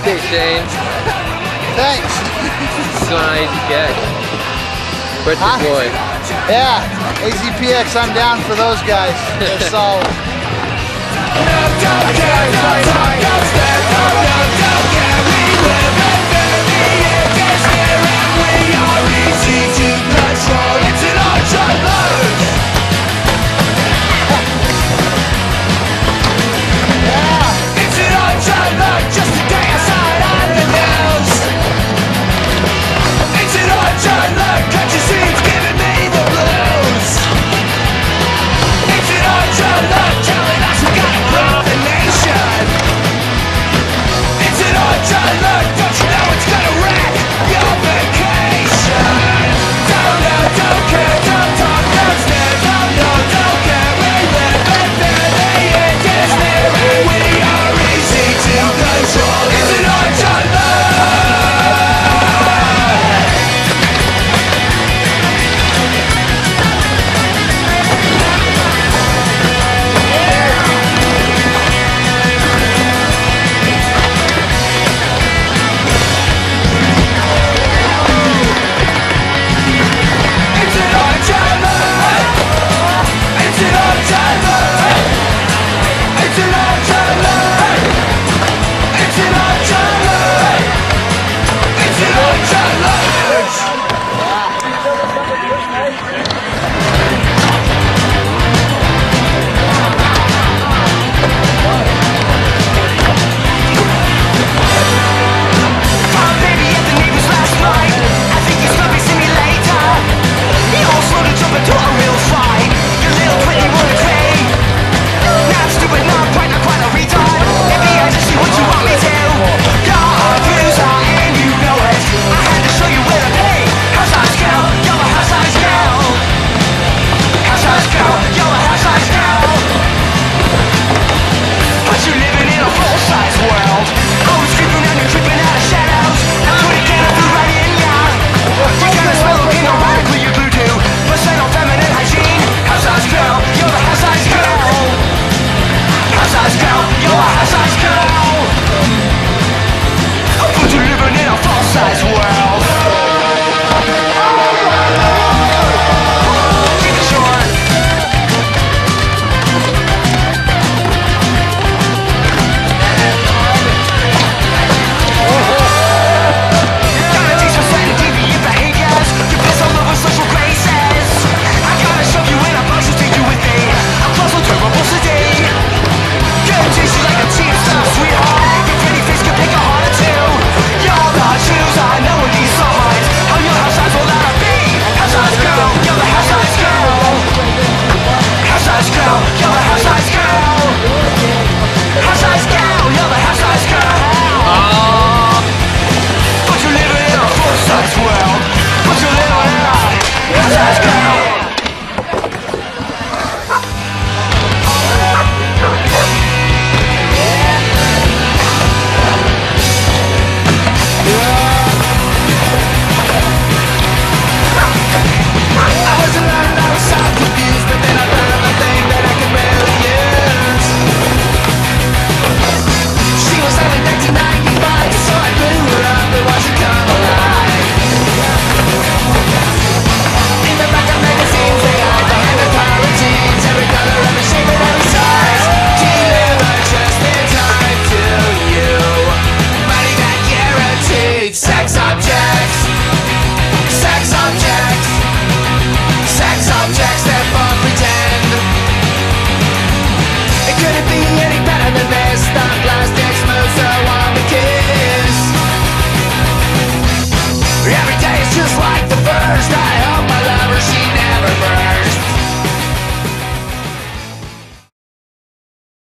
birthday, Shane. Thanks. So nice catch. Birthday boy. Yeah, AZPX, I'm down for those guys. They're solid.